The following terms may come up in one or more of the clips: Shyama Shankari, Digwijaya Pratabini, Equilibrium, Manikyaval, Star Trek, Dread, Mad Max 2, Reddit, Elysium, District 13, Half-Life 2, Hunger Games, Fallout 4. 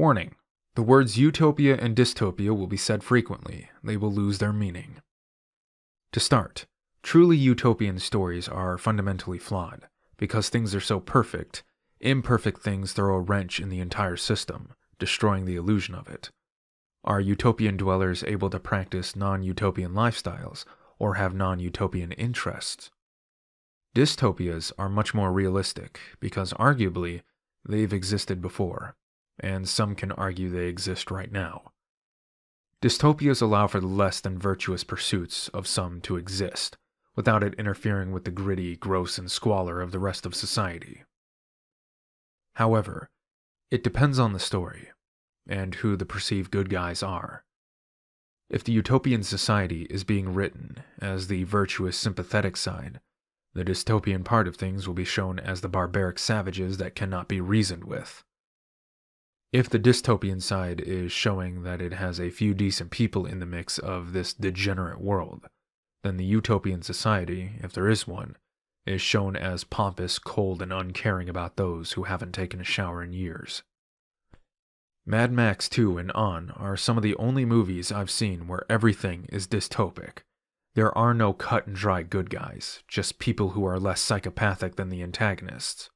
Warning: the words utopia and dystopia will be said frequently. They will lose their meaning. To start, truly utopian stories are fundamentally flawed. Because things are so perfect, imperfect things throw a wrench in the entire system, destroying the illusion of it. Are utopian dwellers able to practice non-utopian lifestyles, or have non-utopian interests? Dystopias are much more realistic, because arguably, they've existed before, and some can argue they exist right now. Dystopias allow for the less than virtuous pursuits of some to exist, without it interfering with the gritty, gross, and squalor of the rest of society. However, it depends on the story, and who the perceived good guys are. If the utopian society is being written as the virtuous, sympathetic side, the dystopian part of things will be shown as the barbaric savages that cannot be reasoned with. If the dystopian side is showing that it has a few decent people in the mix of this degenerate world, then the utopian society, if there is one, is shown as pompous, cold, and uncaring about those who haven't taken a shower in years. Mad Max 2 and on are some of the only movies I've seen where everything is dystopic. There are no cut-and-dry good guys, just people who are less psychopathic than the antagonists.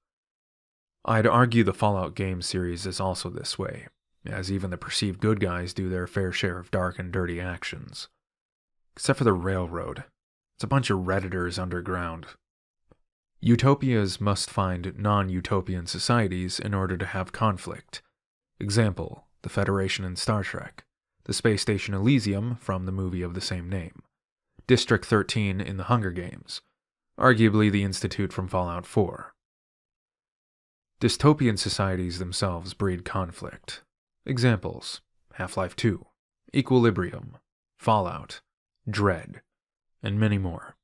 I'd argue the Fallout game series is also this way, as even the perceived good guys do their fair share of dark and dirty actions. Except for the Railroad. It's a bunch of Redditors underground. Utopias must find non-utopian societies in order to have conflict. Example, the Federation in Star Trek, the space station Elysium from the movie of the same name, District 13 in the Hunger Games, arguably the Institute from Fallout 4. Dystopian societies themselves breed conflict. Examples, Half-Life 2, Equilibrium, Fallout, Dread, and many more.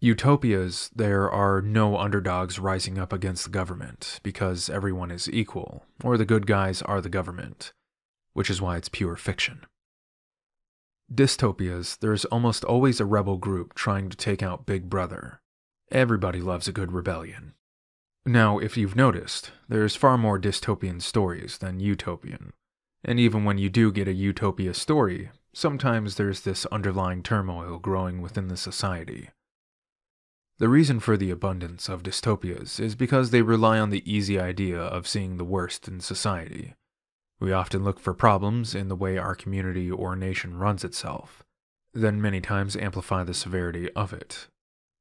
Utopias, there are no underdogs rising up against the government, because everyone is equal, or the good guys are the government, which is why it's pure fiction. Dystopias, there's almost always a rebel group trying to take out Big Brother. Everybody loves a good rebellion. Now, if you've noticed, there's far more dystopian stories than utopian. And even when you do get a utopia story, sometimes there's this underlying turmoil growing within the society. The reason for the abundance of dystopias is because they rely on the easy idea of seeing the worst in society. We often look for problems in the way our community or nation runs itself, then many times amplify the severity of it.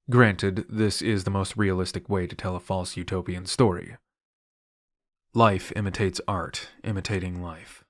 Granted, this is the most realistic way to tell a false utopian story. Life imitates art, imitating life.